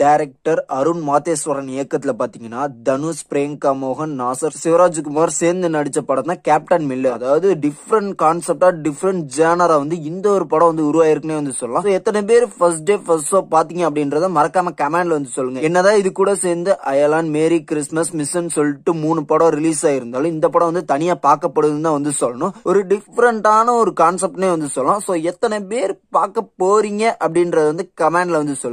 Director Arun Matheswaran இயக்கத்துல பாத்தீங்கன்னா தனுஷ், பிரியங்கா மோகன், நாசர், சிவராஜ் குமார் சேர்ந்து நடிச்ச படம் தான் கேப்டன் மில்லு. அதாவது டிஃபரண்ட் கான்செப்டா டிஃபரண்ட் ஜானரா வந்து இந்த ஒரு படம் வந்து உருவாயிருக்குனே வந்து சொல்லலாம். சோ எத்தனை பேர் ஃபர்ஸ்ட் டே ஃபர்ஸ்ட் ஷோ பாத்தீங்க அப்படின்றத மறக்காம கமெண்ட்ல வந்து சொல்லுங்க. என்னதான் இது கூட சேர்ந்து அயலான், மேரி கிறிஸ்மஸ், மிஷன் சொல்லிட்டு 3 படம் ரிலீஸ் ஆயிருந்தாலும் இந்த படம் வந்து தனியா பார்க்கப்படுதுன்னு தான் வந்து சொல்லணும். ஒரு டிஃபரண்டான ஒரு கான்செப்ட்னே வந்து சொல்லலாம். சோ எத்தனை பேர் பார்க்க போறீங்க அப்படின்றத வந்து கமெண்ட்ல வந்து சொல்லுங்க.